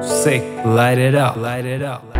Sick, light it up, light it up.